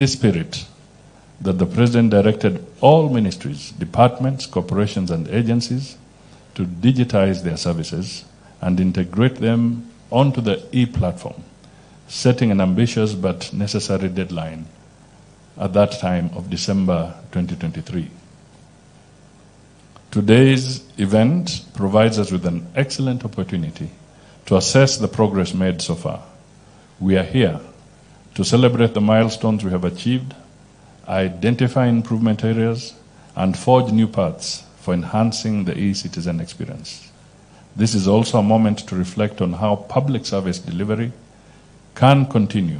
This spirit that the President directed all ministries, departments, corporations and agencies to digitize their services and integrate them onto the e-platform, setting an ambitious but necessary deadline at that time of December 2023. Today's event provides us with an excellent opportunity to assess the progress made so far. We are here to celebrate the milestones we have achieved, identify improvement areas, and forge new paths for enhancing the e-citizen experience. This is also a moment to reflect on how public service delivery can continue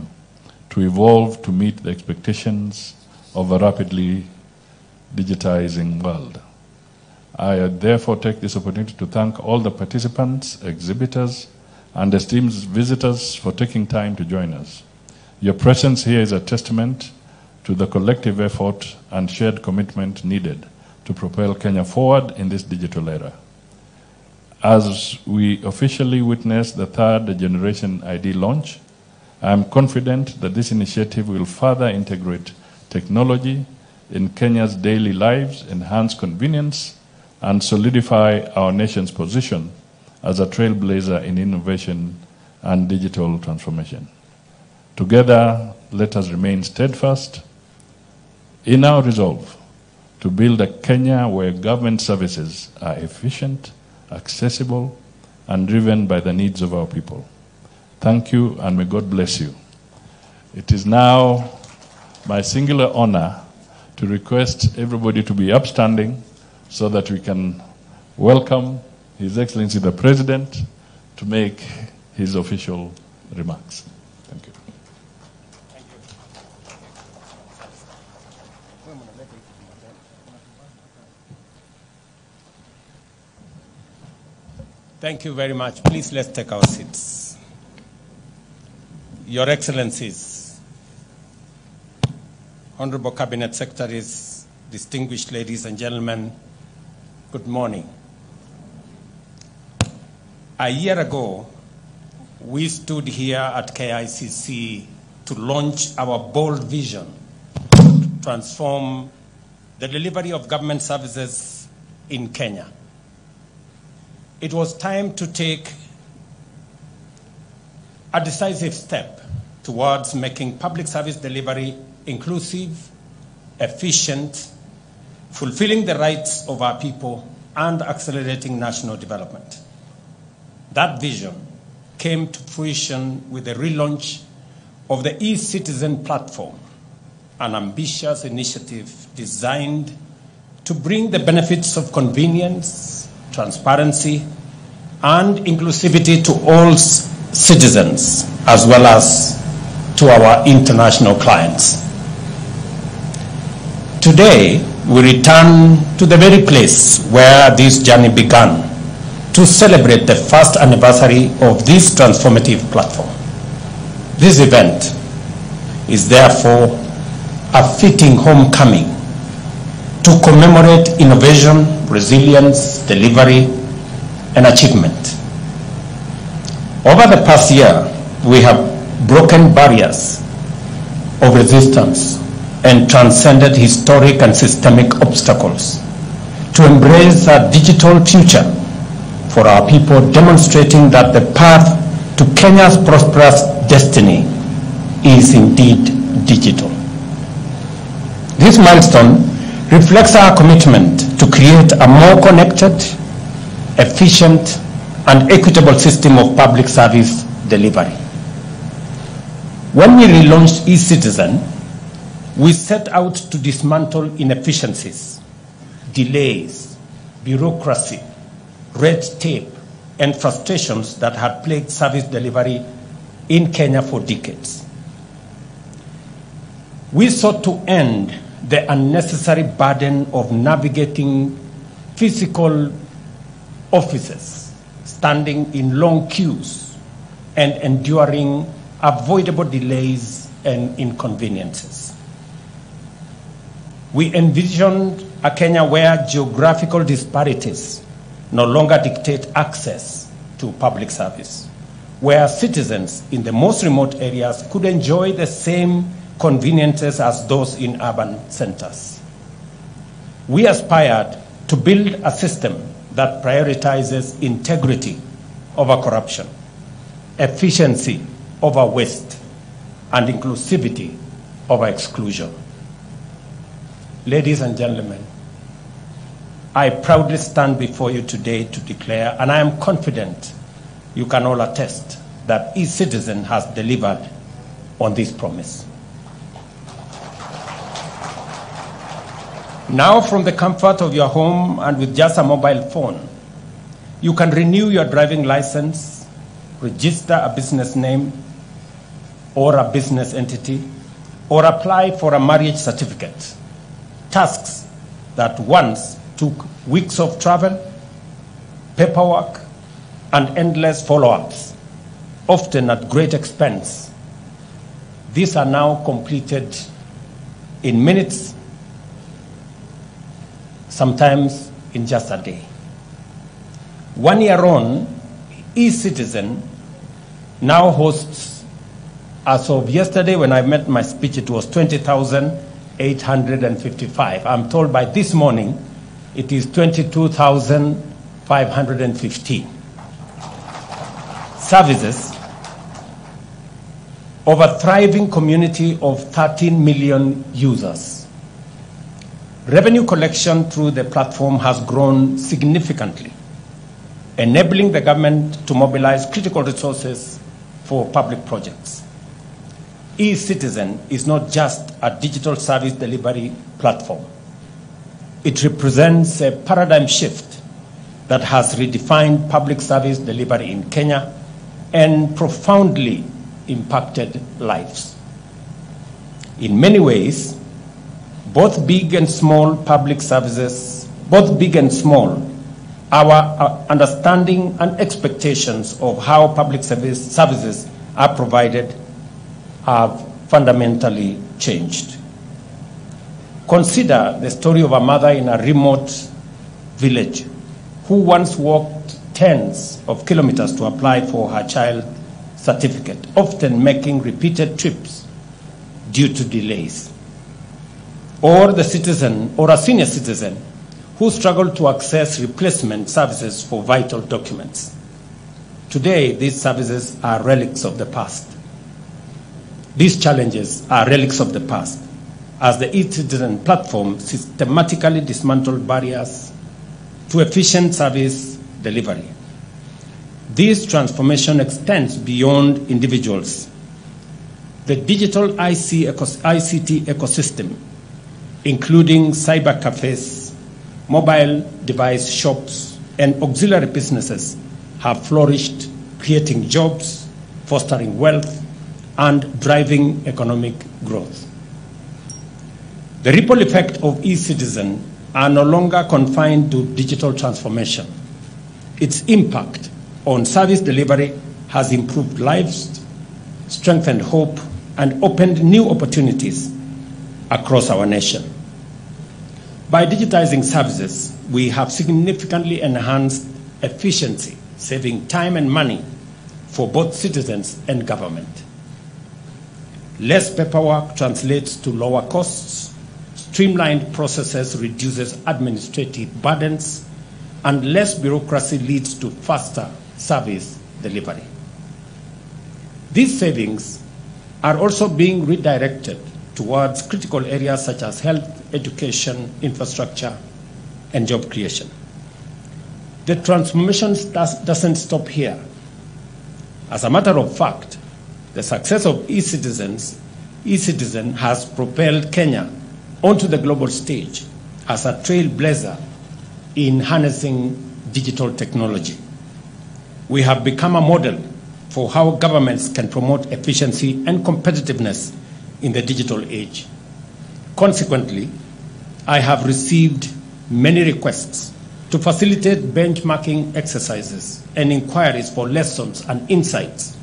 to evolve to meet the expectations of a rapidly digitizing world. I therefore take this opportunity to thank all the participants, exhibitors, and esteemed visitors for taking time to join us. Your presence here is a testament to the collective effort and shared commitment needed to propel Kenya forward in this digital era. As we officially witness the third generation ID launch, I am confident that this initiative will further integrate technology in Kenya's daily lives, enhance convenience, and solidify our nation's position as a trailblazer in innovation and digital transformation. Together, let us remain steadfast in our resolve to build a Kenya where government services are efficient, accessible, and driven by the needs of our people. Thank you, and may God bless you. It is now my singular honor to request everybody to be upstanding so that we can welcome His Excellency the President to make his official remarks. Thank you. Thank you. Thank you very much. Please let's take our seats. Your Excellencies, Honorable Cabinet Secretaries, distinguished ladies and gentlemen, good morning. A year ago, we stood here at KICC to launch our bold vision to transform the delivery of government services in Kenya. It was time to take a decisive step towards making public service delivery inclusive, efficient, fulfilling the rights of our people, and accelerating national development. That vision came to fruition with the relaunch of the eCitizen platform, an ambitious initiative designed to bring the benefits of convenience, transparency, and inclusivity to all citizens, as well as to our international clients. Today, we return to the very place where this journey began to celebrate the first anniversary of this transformative platform. This event is therefore a fitting homecoming to commemorate innovation, resilience, delivery, and achievement. Over the past year, we have broken barriers of resistance and transcended historic and systemic obstacles to embrace a digital future for our people, demonstrating that the path to Kenya's prosperous destiny is indeed digital. This milestone reflects our commitment to create a more connected, efficient, and equitable system of public service delivery. When we relaunched eCitizen, we set out to dismantle inefficiencies, delays, bureaucracy, red tape, and frustrations that had plagued service delivery in Kenya for decades. We sought to end the unnecessary burden of navigating physical offices, standing in long queues, and enduring avoidable delays and inconveniences. We envisioned a Kenya where geographical disparities no longer dictate access to public service, where citizens in the most remote areas could enjoy the same conveniences as those in urban centers. We aspired to build a system that prioritizes integrity over corruption, efficiency over waste, and inclusivity over exclusion. Ladies and gentlemen, I proudly stand before you today to declare, and I am confident you can all attest, that eCitizen has delivered on this promise. Now, from the comfort of your home and with just a mobile phone, you can renew your driving license, register a business name or a business entity, or apply for a marriage certificate. Tasks that once took weeks of travel, paperwork, and endless follow-ups, often at great expense. These are now completed in minutes, sometimes in just a day. 1 year on, eCitizen now hosts, as of yesterday when I made my speech, it was 20,855. I'm told by this morning it is 22,515. Services of a thriving community of 13 million users. Revenue collection through the platform has grown significantly, enabling the government to mobilize critical resources for public projects. eCitizen is not just a digital service delivery platform. It represents a paradigm shift that has redefined public service delivery in Kenya and profoundly impacted lives. In many ways, both big and small, our understanding and expectations of how public services are provided have fundamentally changed. Consider the story of a mother in a remote village who once walked tens of kilometers to apply for her child's certificate, often making repeated trips due to delays. Or a senior citizen who struggled to access replacement services for vital documents. Today, these services are relics of the past. These challenges are relics of the past, as the eCitizen platform systematically dismantled barriers to efficient service delivery. This transformation extends beyond individuals. The digital ICT ecosystem, including cyber cafes, mobile device shops, and auxiliary businesses, have flourished, creating jobs, fostering wealth, and driving economic growth. The ripple effect of eCitizen are no longer confined to digital transformation. Its impact on service delivery has improved lives, strengthened hope, and opened new opportunities across our nation. By digitizing services, we have significantly enhanced efficiency, saving time and money for both citizens and government. Less paperwork translates to lower costs, streamlined processes reduces administrative burdens, and less bureaucracy leads to faster service delivery. These savings are also being redirected towards critical areas such as health, education, infrastructure, and job creation. The transformation doesn't stop here. As a matter of fact, the success of eCitizen has propelled Kenya onto the global stage as a trailblazer in harnessing digital technology. We have become a model for how governments can promote efficiency and competitiveness in the digital age. Consequently, I have received many requests to facilitate benchmarking exercises and inquiries for lessons and insights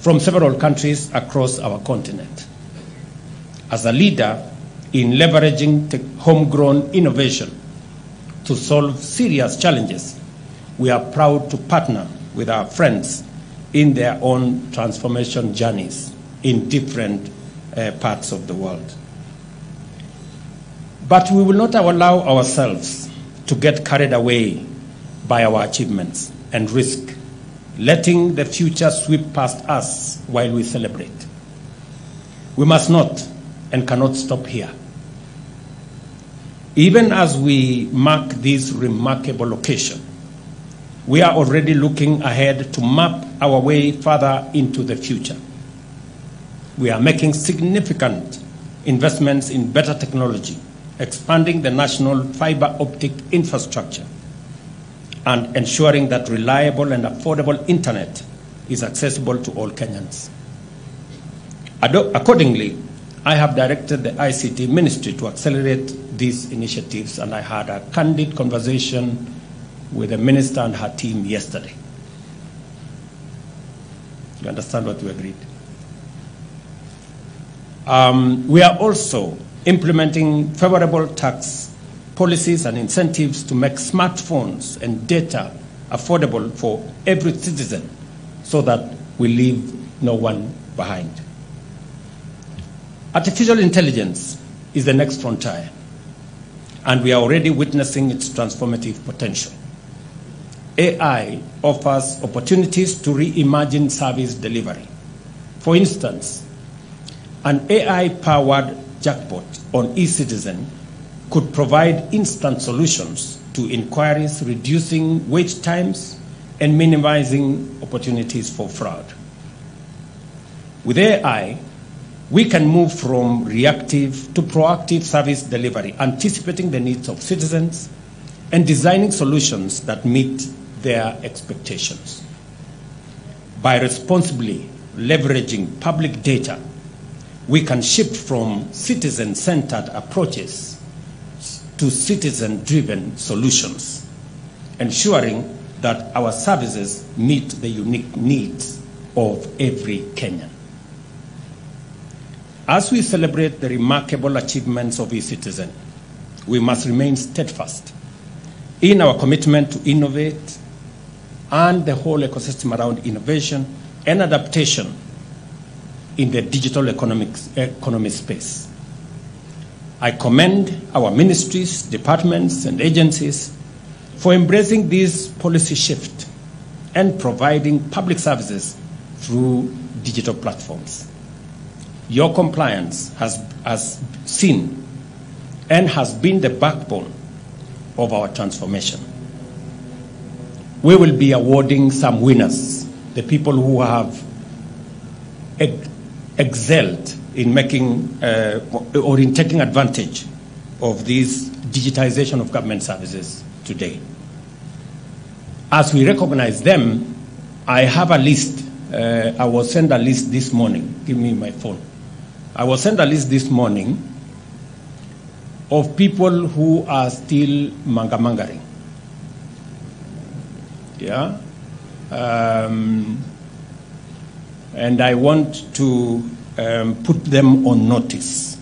from several countries across our continent. As a leader in leveraging homegrown innovation to solve serious challenges, we are proud to partner with our friends in their own transformation journeys in different parts of the world. But we will not allow ourselves to get carried away by our achievements and risk letting the future sweep past us while we celebrate. We must not and cannot stop here. Even as we mark this remarkable occasion, we are already looking ahead to map our way further into the future. We are making significant investments in better technology, expanding the national fiber optic infrastructure, and ensuring that reliable and affordable internet is accessible to all Kenyans. Accordingly, I have directed the ICT Ministry to accelerate these initiatives, and I had a candid conversation with the minister and her team yesterday. You understand what we agreed? We are also implementing favorable tax policies and incentives to make smartphones and data affordable for every citizen so that we leave no one behind. Artificial intelligence is the next frontier, and we are already witnessing its transformative potential. AI offers opportunities to reimagine service delivery. For instance, an AI-powered chatbot on eCitizen could provide instant solutions to inquiries, reducing wait times and minimizing opportunities for fraud. With AI, we can move from reactive to proactive service delivery, anticipating the needs of citizens and designing solutions that meet their expectations. By responsibly leveraging public data, we can shift from citizen-centered approaches to citizen-driven solutions, ensuring that our services meet the unique needs of every Kenyan. As we celebrate the remarkable achievements of eCitizen, we must remain steadfast in our commitment to innovate and the whole ecosystem around innovation and adaptation in the digital economy space. I commend our ministries, departments, and agencies for embracing this policy shift and providing public services through digital platforms. Your compliance has seen and has been the backbone of our transformation. We will be awarding some winners, the people who have excelled in making or in taking advantage of this digitization of government services today. As we recognize them, I have a list. I will send a list this morning. Give me my phone. I will send a list this morning of people who are still mangamangaring. Yeah? And I want to put them on notice.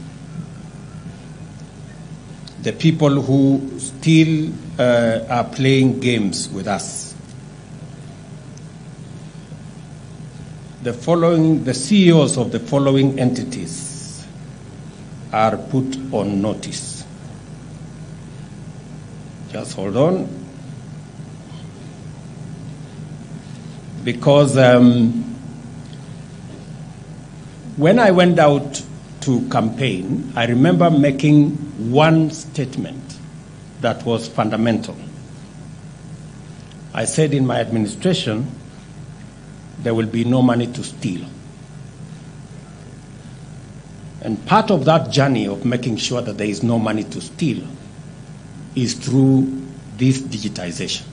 The people who still are playing games with us. The CEOs of the following entities are put on notice. Just hold on. Because when I went out to campaign, I remember making one statement that was fundamental. I said, in my administration, there will be no money to steal. And part of that journey of making sure that there is no money to steal is through this digitization.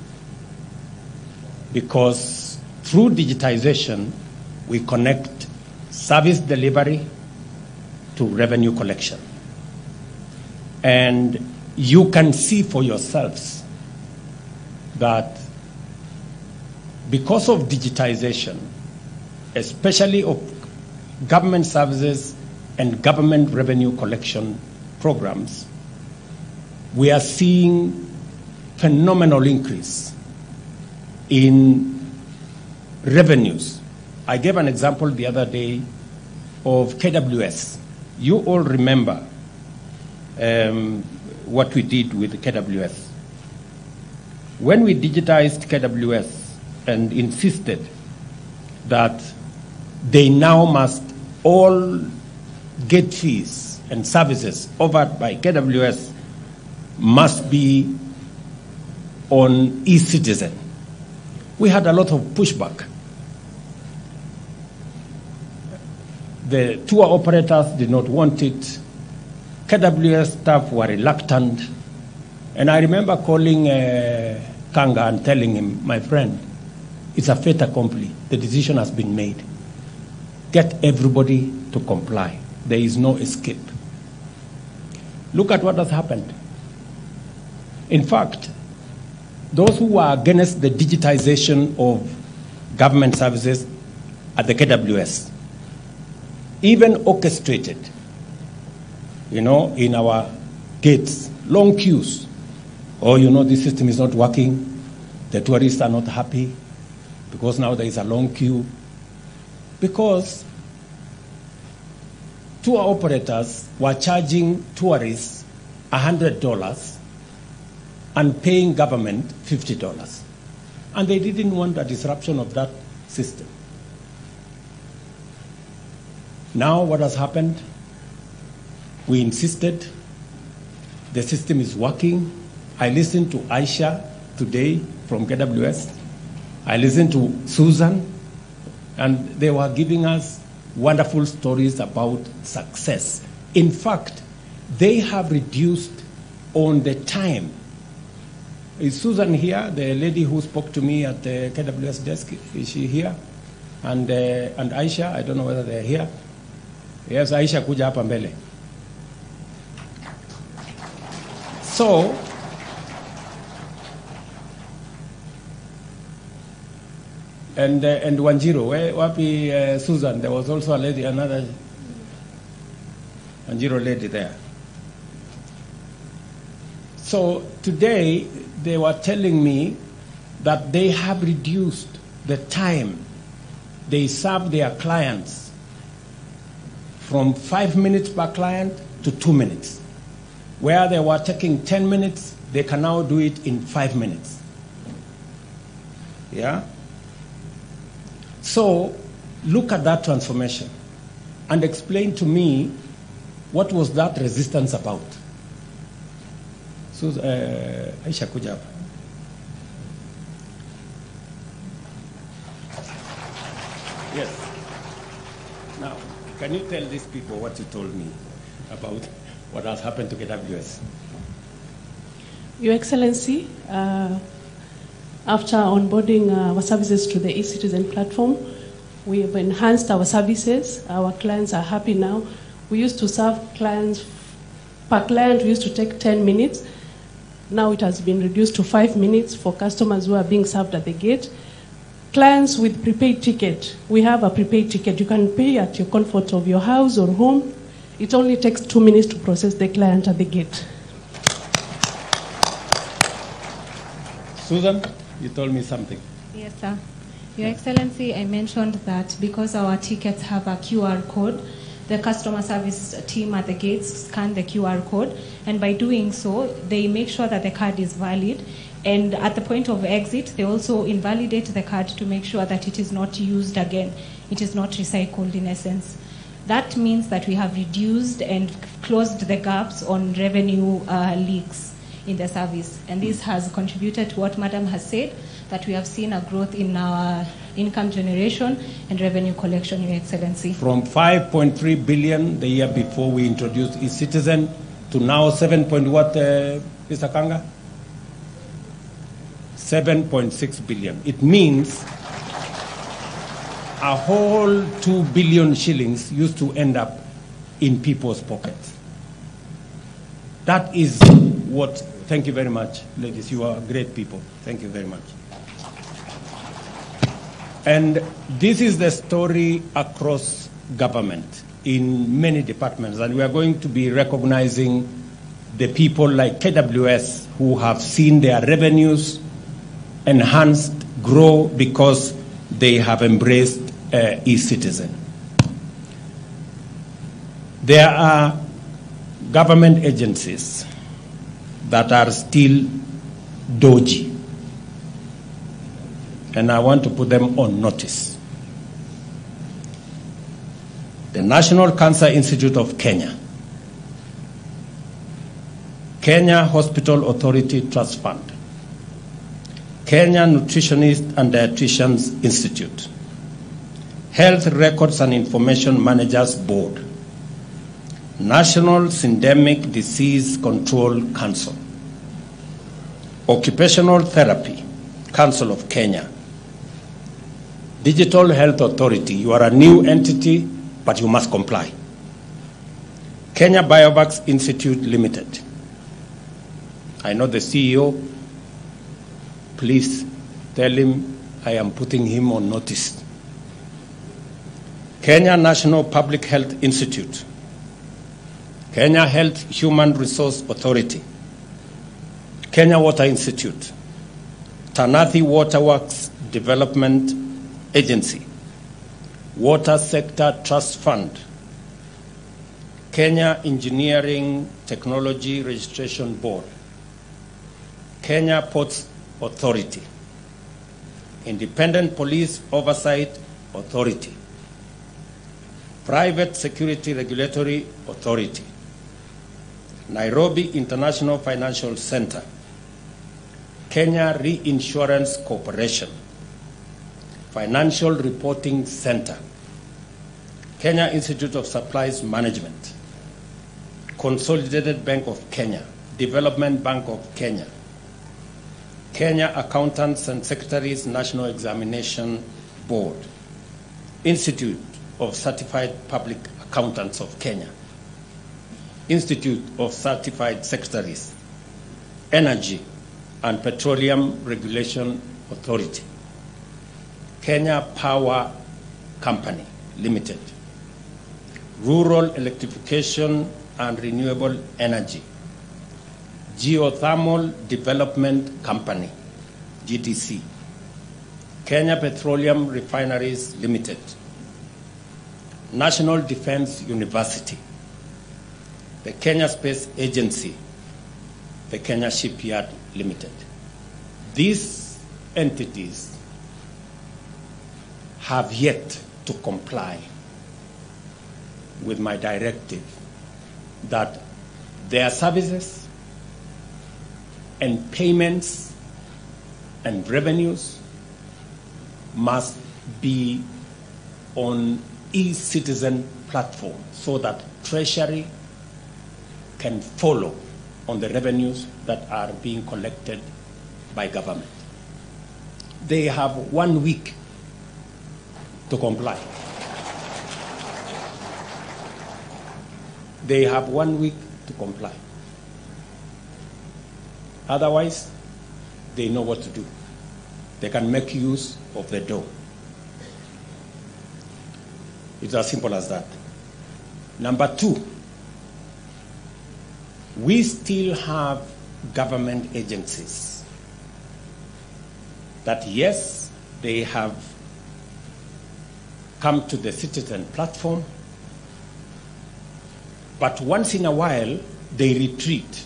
Because through digitization, we connect service delivery to revenue collection. And you can see for yourselves that because of digitization, especially of government services and government revenue collection programs, we are seeing phenomenal increase in revenues. I gave an example the other day of KWS, You all remember what we did with KWS. When we digitized KWS and insisted that they now must all gate fees and services offered by KWS must be on eCitizen, we had a lot of pushback. The tour operators did not want it. KWS staff were reluctant. And I remember calling Kanga and telling him, my friend, it's a fait accompli. The decision has been made. Get everybody to comply. There is no escape. Look at what has happened. In fact, those who were against the digitization of government services at the KWS even orchestrated, you know, in our gates, long queues. Oh, you know, this system is not working. The tourists are not happy because now there is a long queue. Because tour operators were charging tourists $100 and paying government $50. And they didn't want a disruption of that system. Now what has happened? We insisted. The system is working. I listened to Aisha today from KWS. I listened to Susan, and they were giving us wonderful stories about success. In fact, they have reduced on the time. Is Susan here, the lady who spoke to me at the KWS desk? Is she here? And Aisha, I don't know whether they're here. Yes, Aisha Kuja Apambele. So, and Wanjiro, wapi Susan, there was also a lady, another Wanjiro lady there. So today, they were telling me that they have reduced the time they serve their clients from 5 minutes per client to 2 minutes. Where they were taking 10 minutes, they can now do it in 5 minutes. Yeah? So look at that transformation and explain to me what was that resistance about. So, Aisha Kujab. Yes. Now, can you tell these people what you told me about what has happened to KWS? Your Excellency, after onboarding our services to the eCitizen platform, we have enhanced our services. Our clients are happy now. We used to serve clients, per client we used to take 10 minutes. Now it has been reduced to 5 minutes for customers who are being served at the gate. Clients with prepaid ticket, we have a prepaid ticket. You can pay at your comfort of your house or home. It only takes 2 minutes to process the client at the gate. Susan, you told me something. Yes, sir. Your Excellency, I mentioned that because our tickets have a QR code, the customer service team at the gates scan the QR code, and by doing so, they make sure that the card is valid. And at the point of exit, they also invalidate the card to make sure that it is not used again. It is not recycled in essence. That means that we have reduced and closed the gaps on revenue leaks in the service. And this has contributed to what Madam has said, that we have seen a growth in our income generation and revenue collection, Your Excellency. From 5.3 billion the year before we introduced eCitizen to now 7.6 billion. It means a whole 2 billion shillings used to end up in people's pockets. That is what, thank you very much, ladies, you are great people. Thank you very much. And this is the story across government in many departments, and we are going to be recognizing the people like KWS who have seen their revenues enhanced, grow, because they have embraced eCitizen. There are government agencies that are still dodgy, and I want to put them on notice. The National Cancer Institute of Kenya, Kenya Hospital Authority Trust Fund, Kenya Nutritionist and Dietitians Institute, Health Records and Information Managers Board, National Syndemic Disease Control Council, Occupational Therapy Council of Kenya, Digital Health Authority. You are a new entity, but you must comply. Kenya Biovax Institute Limited. I know the CEO. Please tell him I am putting him on notice. Kenya National Public Health Institute, Kenya Health Human Resource Authority, Kenya Water Institute, Tanathi Waterworks Development Agency, Water Sector Trust Fund, Kenya Engineering Technology Registration Board, Kenya Ports Authority, Independent Police Oversight Authority, Private Security Regulatory Authority, Nairobi International Financial Center, Kenya Reinsurance Corporation, Financial Reporting Center, Kenya Institute of Supplies Management, Consolidated Bank of Kenya, Development Bank of Kenya, Kenya Accountants and Secretaries National Examination Board, Institute of Certified Public Accountants of Kenya, Institute of Certified Secretaries, Energy and Petroleum Regulation Authority, Kenya Power Company Limited, Rural Electrification and Renewable Energy, Geothermal Development Company, GDC, Kenya Petroleum Refineries Limited, National Defense University, the Kenya Space Agency, the Kenya Shipyard Limited. These entities have yet to comply with my directive that their services and payments and revenues must be on eCitizen platform so that Treasury can follow on the revenues that are being collected by government. They have 1 week to comply. They have 1 week to comply. Otherwise, they know what to do. They can make use of the door. It's as simple as that. Number 2, we still have government agencies that, yes, they have come to the citizen platform, but once in a while, they retreat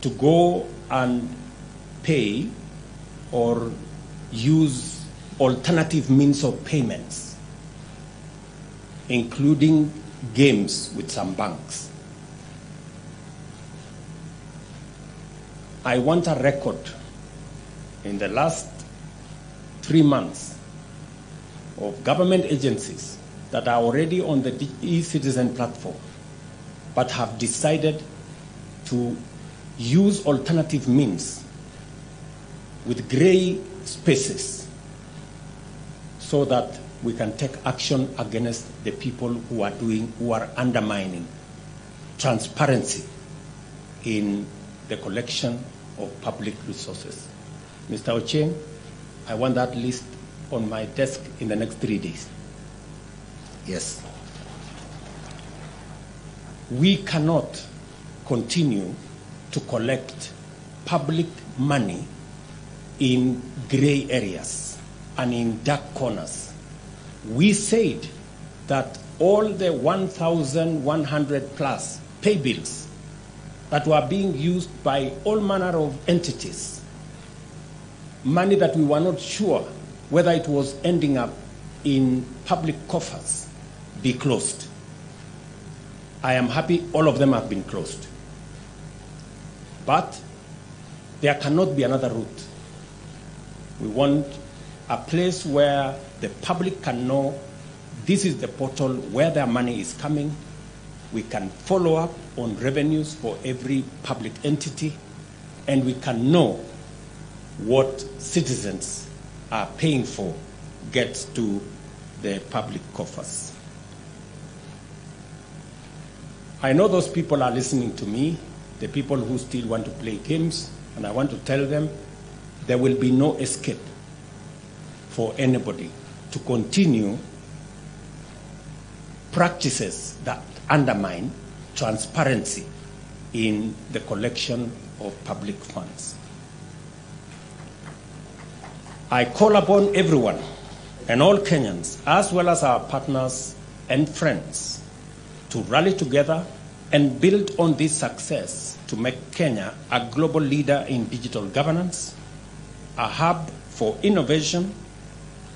to go and pay or use alternative means of payments, including games with some banks. I want a record in the last 3 months of government agencies that are already on the eCitizen platform but have decided to use alternative means with gray spaces so that we can take action against the people who are undermining transparency in the collection of public resources. Mr. Ochieng, I want that list on my desk in the next 3 days. Yes. We cannot continue to collect public money in gray areas and in dark corners. We said that all the 1,100 plus pay bills that were being used by all manner of entities, money that we were not sure whether it was ending up in public coffers, be closed. I am happy all of them have been closed. But there cannot be another route. We want a place where the public can know this is the portal where their money is coming. We can follow up on revenues for every public entity, and we can know what citizens are paying for gets to the public coffers. I know those people are listening to me, the people who still want to play games, and I want to tell them there will be no escape for anybody to continue practices that undermine transparency in the collection of public funds. I call upon everyone and all Kenyans, as well as our partners and friends, to rally together and build on this success to make Kenya a global leader in digital governance, a hub for innovation,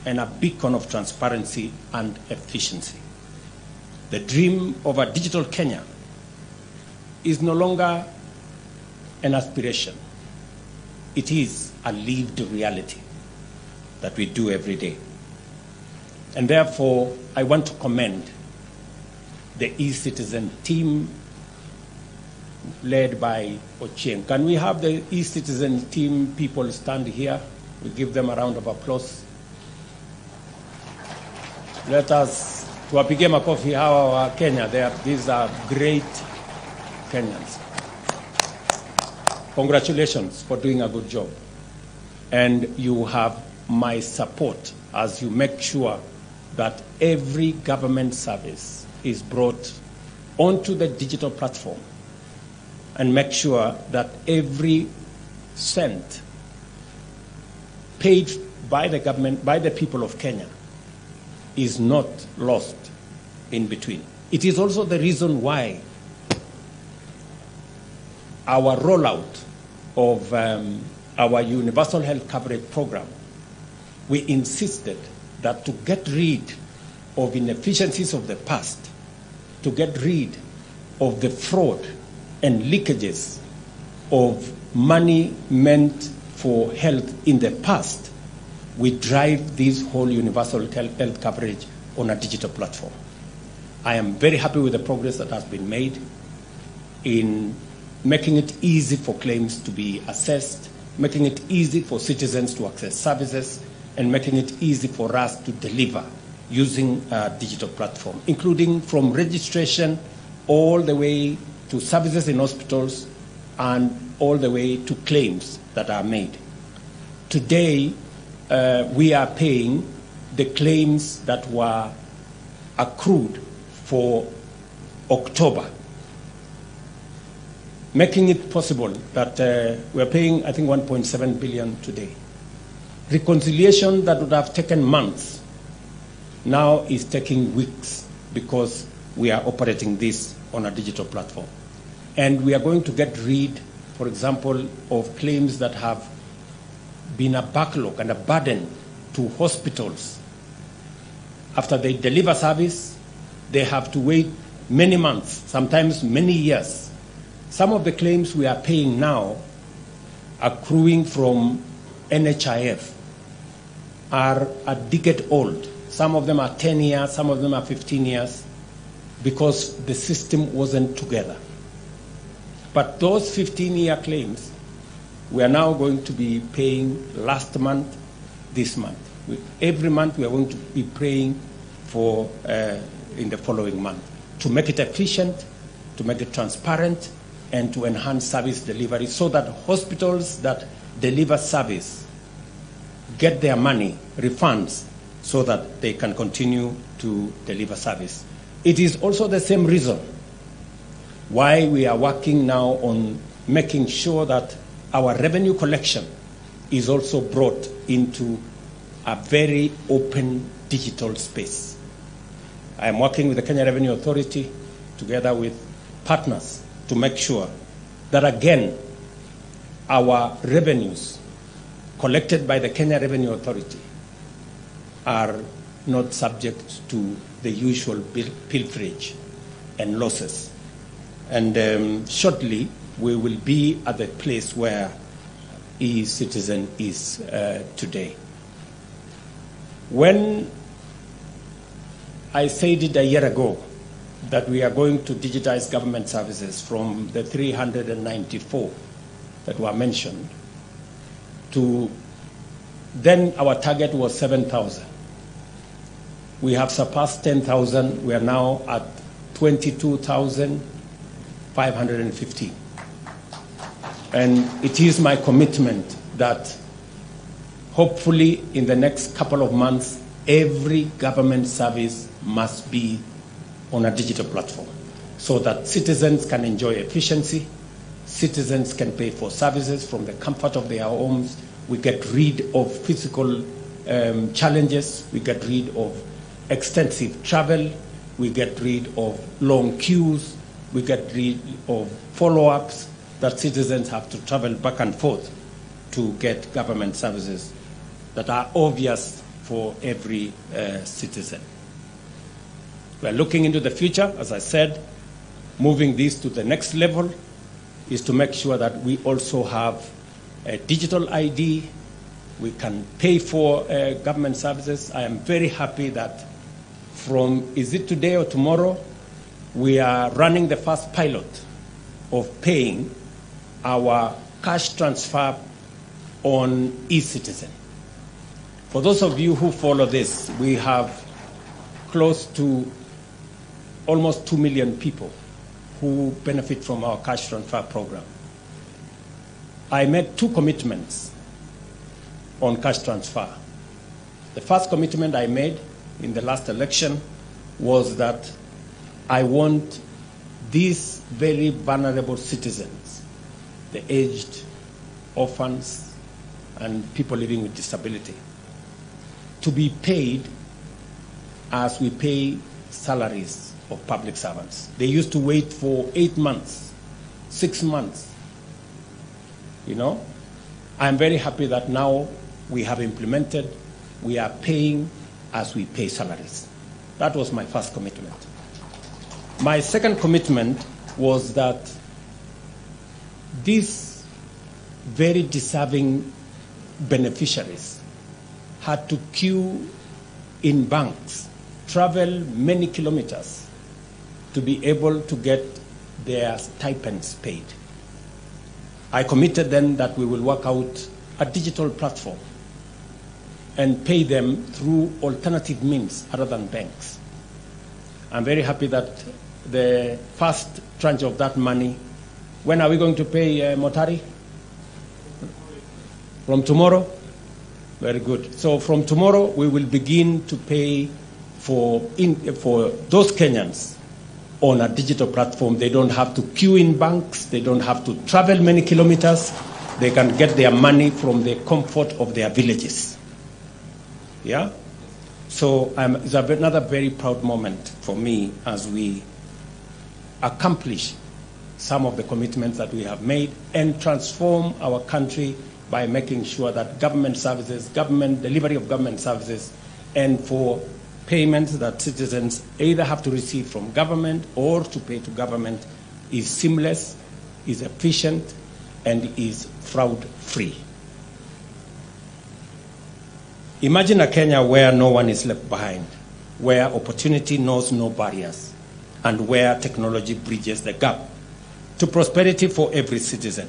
and a beacon of transparency and efficiency. The dream of a digital Kenya is no longer an aspiration. It is a lived reality that we do every day. And therefore, I want to commend the eCitizen team led by Ochieng. Can we have the eCitizen team people stand here? We give them a round of applause. Let us tuwapige makofi hawa wa Kenya. These are great Kenyans. Congratulations for doing a good job. And you have my support as you make sure that every government service is brought onto the digital platform, and make sure that every cent paid by the government, by the people of Kenya, is not lost in between. It is also the reason why our rollout of our universal health coverage program, we insisted that to get rid of inefficiencies of the past, to get rid of the fraud and leakages of money meant for health in the past, we drive this whole universal health coverage on a digital platform. I am very happy with the progress that has been made in making it easy for claims to be assessed, making it easy for citizens to access services, and making it easy for us to deliver using a digital platform, including from registration all the way to services in hospitals and all the way to claims that are made. Today, we are paying the claims that were accrued for October, making it possible that we're paying, I think, 1.7 billion today. Reconciliation that would have taken months now is taking weeks because we are operating this on a digital platform. And we are going to get rid, for example, of claims that have been a backlog and a burden to hospitals. After they deliver service, they have to wait many months, sometimes many years. Some of the claims we are paying now accruing from NHIF are a decade old. Some of them are 10 years, some of them are 15 years, because the system wasn't together. But those 15-year claims, we are now going to be paying last month, this month. Every month we are going to be paying for in the following month, to make it efficient, to make it transparent, and to enhance service delivery so that hospitals that deliver service get their money, refunds, so that they can continue to deliver service. It is also the same reason why we are working now on making sure that our revenue collection is also brought into a very open digital space. I am working with the Kenya Revenue Authority together with partners to make sure that again our revenues collected by the Kenya Revenue Authority are not subject to the usual pilferage and losses. And shortly we will be at the place where eCitizen is today. When I said it a year ago that we are going to digitize government services from the 394 that were mentioned to then our target was 7,000. We have surpassed 10,000. We are now at 22,550. And it is my commitment that hopefully in the next couple of months, every government service must be on a digital platform so that citizens can enjoy efficiency, citizens can pay for services from the comfort of their homes, we get rid of physical challenges, we get rid of extensive travel, we get rid of long queues, we get rid of follow-ups that citizens have to travel back and forth to get government services that are obvious for every citizen. We are looking into the future, as I said, moving this to the next level is to make sure that we also have a digital ID, we can pay for government services. I am very happy that from, is it today or tomorrow, we are running the first pilot of paying our cash transfer on eCitizen. For those of you who follow this, we have close to almost 2 million people who benefit from our cash transfer program. I made two commitments on cash transfer. The first commitment I made in the last election was that I want these very vulnerable citizens, the aged, orphans, and people living with disability, to be paid as we pay salaries of public servants. They used to wait for 8 months, 6 months, you know? I'm very happy that now we have implemented, we are paying as we pay salaries. That was my first commitment. My second commitment was that these very deserving beneficiaries had to queue in banks, travel many kilometers to be able to get their stipends paid. I committed then that we will work out a digital platform and pay them through alternative means other than banks. I'm very happy that the first tranche of that money, when are we going to pay Motari? From tomorrow? Very good. So from tomorrow, we will begin to pay for those Kenyans on a digital platform. They don't have to queue in banks. They don't have to travel many kilometers. They can get their money from the comfort of their villages. Yeah? So it's another very proud moment for me as we accomplish some of the commitments that we have made and transform our country by making sure that government services, delivery of government services, and for payments that citizens either have to receive from government or to pay to government is seamless, is efficient, and is fraud-free. Imagine a Kenya where no one is left behind, where opportunity knows no barriers, and where technology bridges the gap to prosperity for every citizen.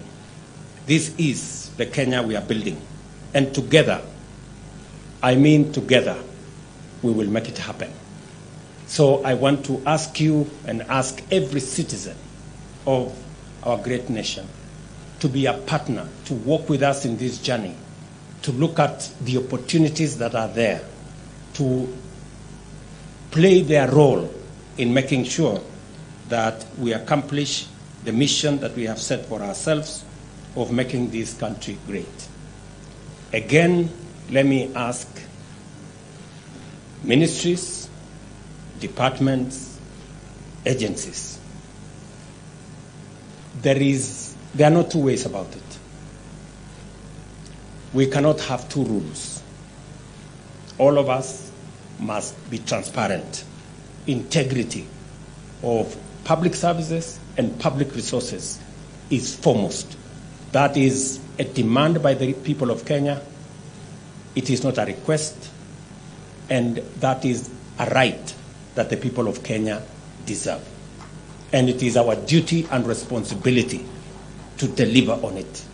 This is the Kenya we are building. And together, I mean together, we will make it happen. So I want to ask you and ask every citizen of our great nation to be a partner, to walk with us in this journey, to look at the opportunities that are there, to play their role in making sure that we accomplish the mission that we have set for ourselves of making this country great. Again, let me ask ministries, departments, agencies. There are no two ways about it. We cannot have two rules. All of us must be transparent. Integrity of public services and public resources is foremost. That is a demand by the people of Kenya. It is not a request, and that is a right that the people of Kenya deserve. And it is our duty and responsibility to deliver on it.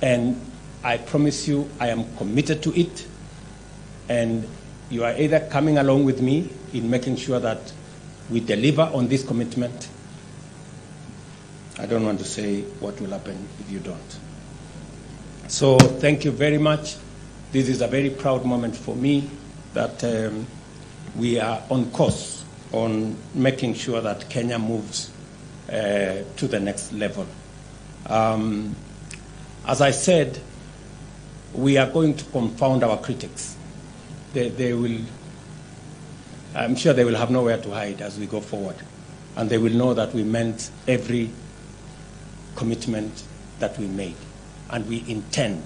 And I promise you, I am committed to it, and you are either coming along with me in making sure that we deliver on this commitment. I don't want to say what will happen if you don't. So thank you very much. This is a very proud moment for me that we are on course on making sure that Kenya moves to the next level. As I said, we are going to confound our critics. I'm sure they will have nowhere to hide as we go forward. And they will know that we meant every commitment that we made. And we intend.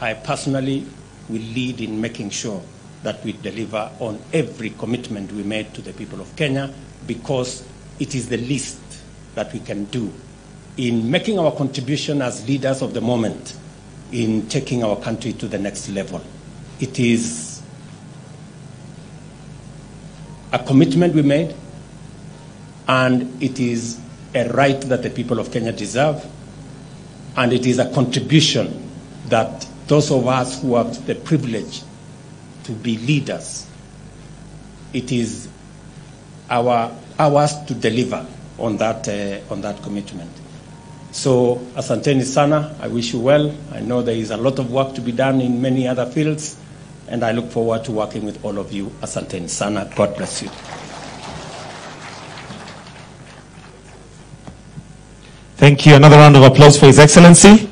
I personally will lead in making sure that we deliver on every commitment we made to the people of Kenya, because it is the least that we can do in making our contribution as leaders of the moment in taking our country to the next level. It is a commitment we made, and it is a right that the people of Kenya deserve, and it is a contribution that those of us who have the privilege to be leaders, it is ours to deliver on that commitment. So, asanteni sana, I wish you well. I know there is a lot of work to be done in many other fields, and I look forward to working with all of you. Asanteni sana, God bless you. Thank you. Another round of applause for His Excellency.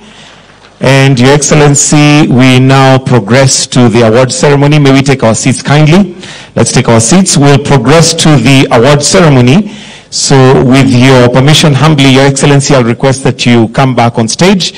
And Your Excellency, we now progress to the award ceremony. May we take our seats kindly? Let's take our seats. We'll progress to the award ceremony. So with your permission, humbly, Your Excellency, I'll request that you come back on stage.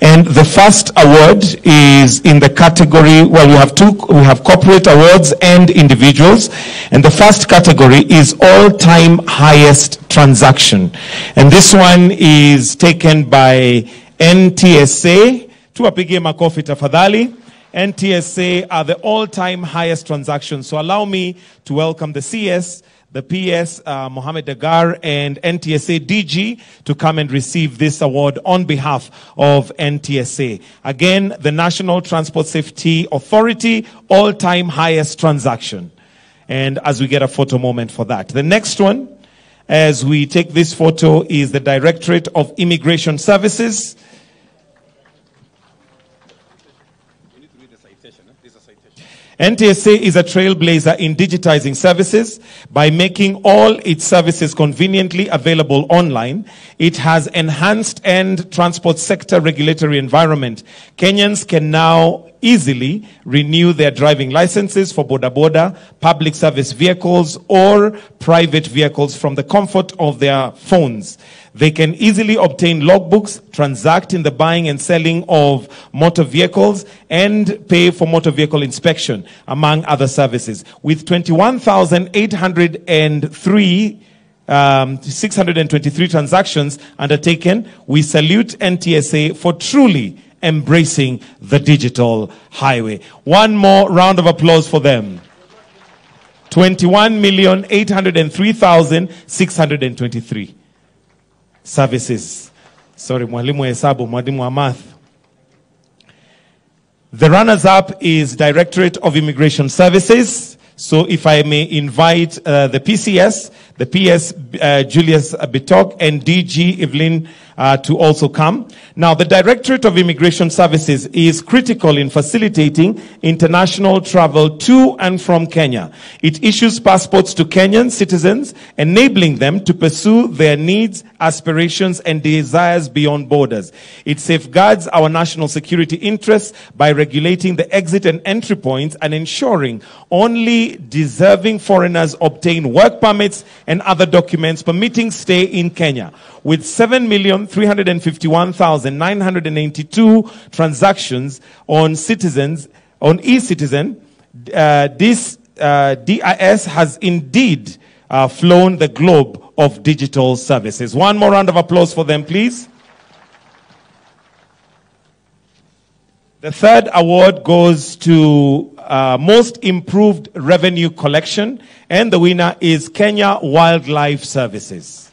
And the first award is in the category, well, we have two, we have corporate awards and individuals. And the first category is all-time highest transaction. And this one is taken by NTSA. Tuwapigie makofi tafadhali. NTSA are the all-time highest transactions. So allow me to welcome the CS, the PS, Mohammed Dagar, and NTSA DG to come and receive this award on behalf of NTSA. Again, the National Transport Safety Authority, all-time highest transaction. And as we get a photo moment for that. The next one, as we take this photo, is the Directorate of Immigration Services. NTSA is a trailblazer in digitizing services by making all its services conveniently available online. It has enhanced end transport sector regulatory environment. Kenyans can now easily renew their driving licenses for bodaboda, public service vehicles, or private vehicles from the comfort of their phones. They can easily obtain logbooks, transact in the buying and selling of motor vehicles, and pay for motor vehicle inspection, among other services. With 623 transactions undertaken, we salute NTSA for truly embracing the digital highway. One more round of applause for them. 21,803,623. Services. Sorry, mwalimu hesabu, mwalimu wa math. The runners-up is Directorate of Immigration Services. So if I may invite the PCS, the PS, Julius Bitok, and DG Evelyn to also come. Now, the Directorate of Immigration Services is critical in facilitating international travel to and from Kenya. It issues passports to Kenyan citizens, enabling them to pursue their needs, aspirations, and desires beyond borders. It safeguards our national security interests by regulating the exit and entry points and ensuring only deserving foreigners obtain work permits and other documents permitting stay in Kenya. With 7,351,992 transactions on citizens, on eCitizen, this DIS has indeed flown the globe of digital services. One more round of applause for them, please. The third award goes to Most Improved Revenue Collection, and the winner is Kenya Wildlife Services.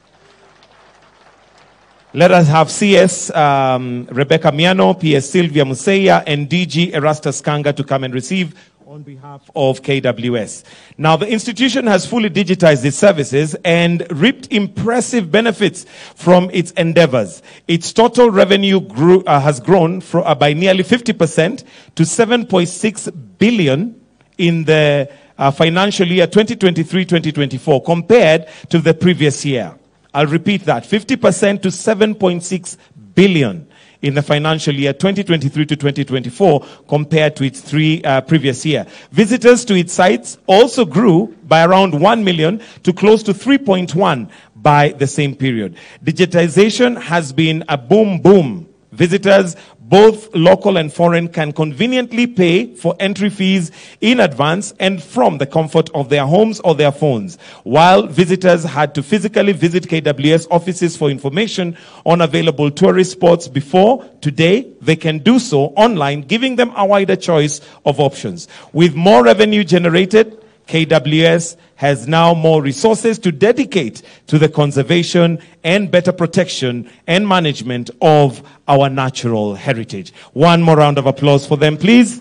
Let us have CS Rebecca Miano, PS Sylvia Museia, and DG Erastus Kanga to come and receive on behalf of KWS. Now, the institution has fully digitized its services and reaped impressive benefits from its endeavors. Its total revenue grew, has grown by nearly 50% to 7.6 billion in the financial year 2023-2024 compared to the previous year. I'll repeat that, 50% to 7.6 billion. In the financial year 2023 to 2024 compared to its previous year. Visitors to its sites also grew by around 1 million to close to 3.1 by the same period. Digitization has been a boom. Visitors, both local and foreign, can conveniently pay for entry fees in advance and from the comfort of their homes or their phones, while visitors had to physically visit KWS offices for information on available tourist spots before. Today, they can do so online, giving them a wider choice of options. With more revenue generated, KWS has now more resources to dedicate to the conservation and better protection and management of our natural heritage. One more round of applause for them, please.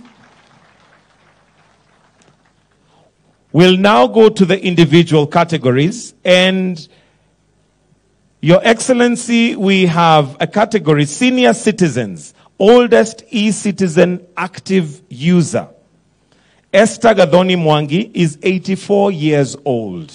We'll now go to the individual categories. And Your Excellency, we have a category, Senior Citizens, Oldest eCitizen Active User. Esther Gadoni Mwangi is 84 years old.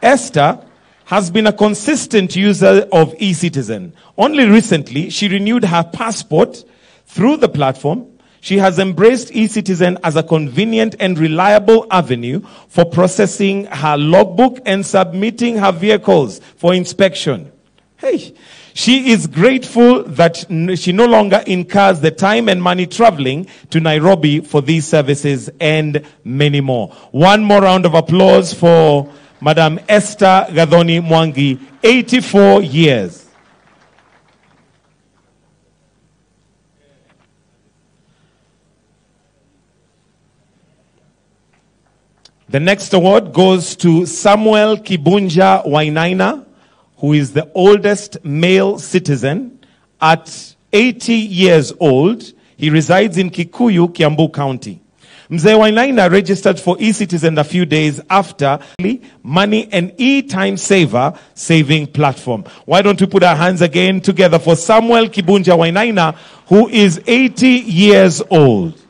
Esther has been a consistent user of eCitizen. Only recently, she renewed her passport through the platform. She has embraced eCitizen as a convenient and reliable avenue for processing her logbook and submitting her vehicles for inspection. Hey! She is grateful that she no longer incurs the time and money traveling to Nairobi for these services and many more. One more round of applause for Madam Esther Gadoni Mwangi, 84 years. The next award goes to Samuel Kibunja Wainaina, who is the oldest male citizen at 80 years old. He resides in Kikuyu, Kiambu County. Mzee Wainaina registered for eCitizen a few days after Money and E-Time Saver saving platform. Why don't we put our hands again together for Samuel Kibunja Wainaina, who is 80 years old.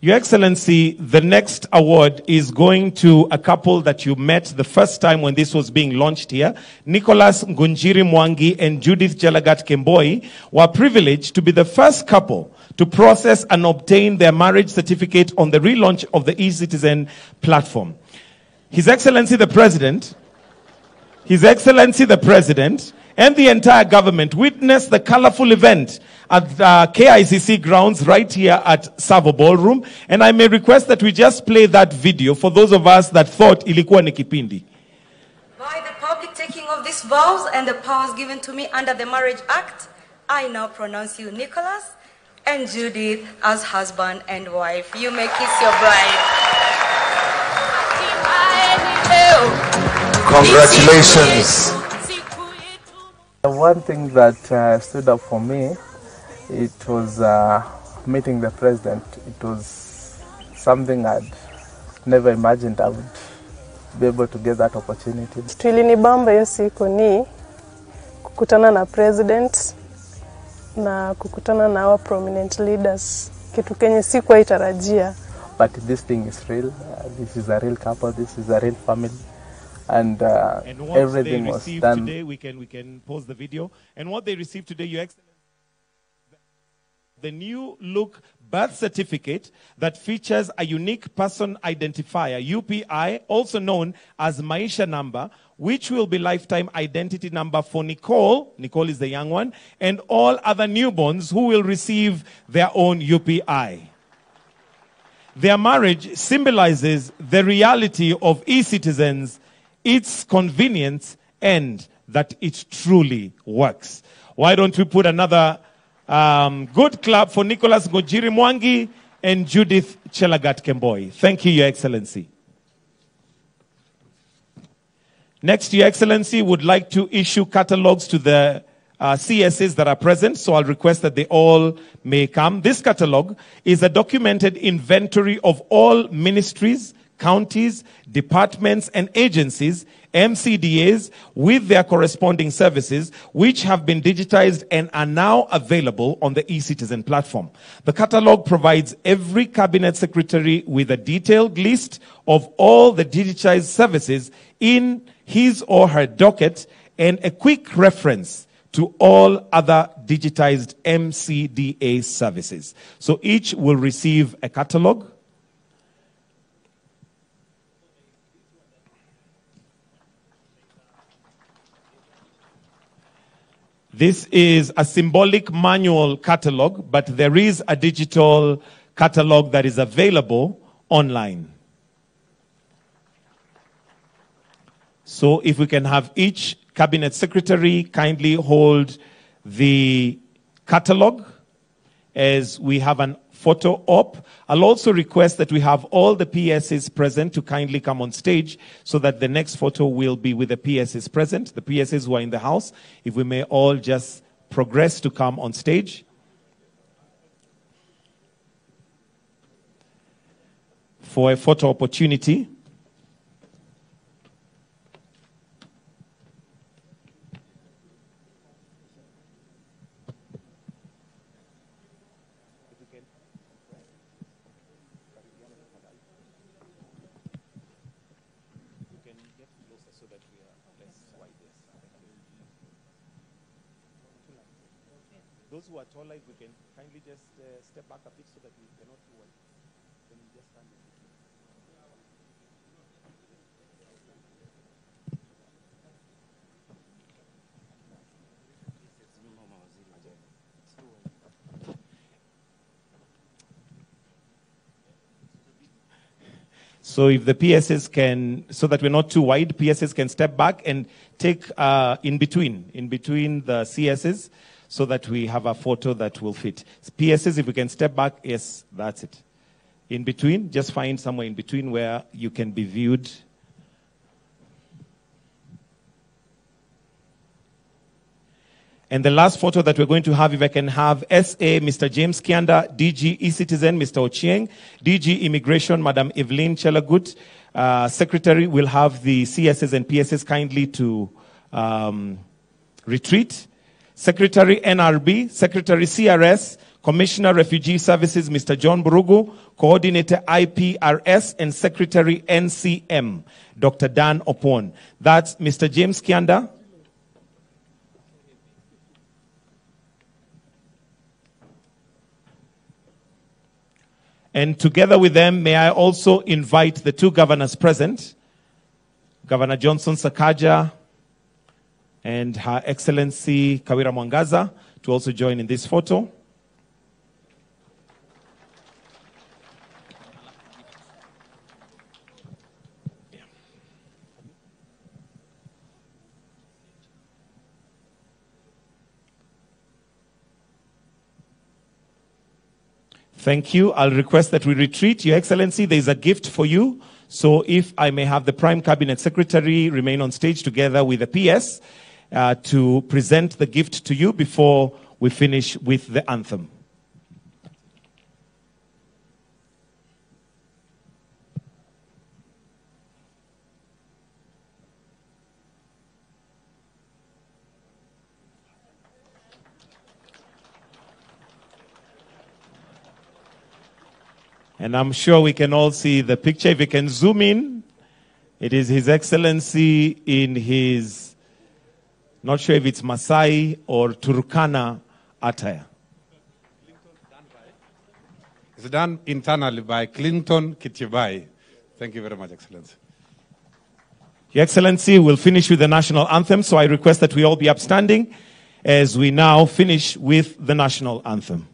Your Excellency, the next award is going to a couple that you met the first time when this was being launched here. Nicholas Ngunjiri Mwangi and Judith Jalagat Kemboi were privileged to be the first couple to process and obtain their marriage certificate on the relaunch of the eCitizen platform. His Excellency the President, and the entire government witnessed the colorful event at the KICC grounds right here at Savo Ballroom. And I may request that we just play that video for those of us that thought ilikuwa ni kipindi. By the public taking of these vows and the powers given to me under the Marriage Act, I now pronounce you Nicholas and Judith as husband and wife. You may kiss your bride. Congratulations. The one thing that stood up for me, it was meeting the president. It was something I'd never imagined I would be able to get that opportunity. Tulinibamba hiyo siku ni kukutana na president na kukutana na our prominent leaders, kitu kenye sikuwa itarajia. But this thing is real. This is a real couple. This is a real family. And everything was done. Today, we can pause the video. And what they received today, Your Excellency, the new look birth certificate that features a unique person identifier, UPI, also known as Maisha number, which will be lifetime identity number for Nicole. Nicole is the young one, and all other newborns who will receive their own UPI. Their marriage symbolizes the reality of eCitizens, its convenience, and that it truly works. Why don't we put another good clap for Nicholas Ngunjiri Mwangi and Judith Jalagat Kemboi. Thank you, Your Excellency. Next, Your Excellency would like to issue catalogues to the CSAs that are present, so I'll request that they all may come. This catalogue is a documented inventory of all ministries, counties, departments, and agencies, MCDAs, with their corresponding services, which have been digitized and are now available on the eCitizen platform. The catalogue provides every cabinet secretary with a detailed list of all the digitized services in his or her docket and a quick reference to all other digitized MCDA services. So each will receive a catalogue. This is a symbolic manual catalog, but there is a digital catalog that is available online. So if we can have each cabinet secretary kindly hold the catalog as we have an photo op. I'll also request that we have all the PSs present to kindly come on stage so that the next photo will be with the PSs present, the PSs who are in the house. If we may all just progress to come on stage. For a photo opportunity. Who are taller, if we can kindly just step back a bit so that we cannot do it. Then we just stand there. So if the PSs can, so that we're not too wide, PSs can step back and take in between the CSs, so that we have a photo that will fit. PSs, if we can step back, yes, that's it. In between, just find somewhere in between where you can be viewed. And the last photo that we're going to have, if I can have SA, Mr. James Kianda, DG eCitizen, Mr. Ochieng, DG Immigration, Madam Evelyn Chelagut, Secretary, will have the CSs and PSs kindly to retreat. Secretary NRB, Secretary CRS, Commissioner Refugee Services, Mr. John Burugu, Coordinator IPRS, and Secretary NCM, Dr. Dan Opon. That's Mr. James Kianda. And together with them, may I also invite the two governors present, Governor Johnson Sakaja, and Her Excellency Kawira Mwangaza to also join in this photo. Yeah. Thank you. I'll request that we retreat. Your Excellency, there is a gift for you. So if I may have the Prime Cabinet Secretary remain on stage together with the PS. to present the gift to you before we finish with the anthem. And I'm sure we can all see the picture. If we can zoom in, it is His Excellency in his, not sure if it's Maasai or Turkana attire. It's done internally by Clinton Kitibai. Thank you very much, Excellency. Your Excellency, we'll finish with the national anthem, so I request that we all be upstanding as we now finish with the national anthem.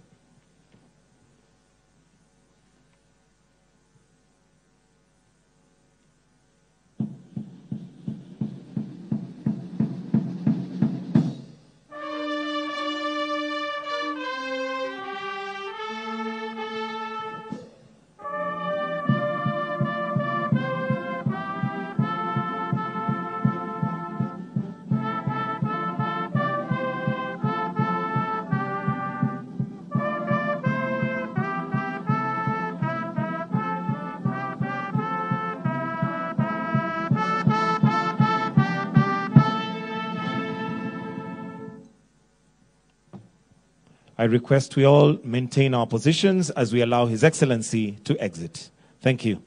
I request we all maintain our positions as we allow His Excellency to exit. Thank you.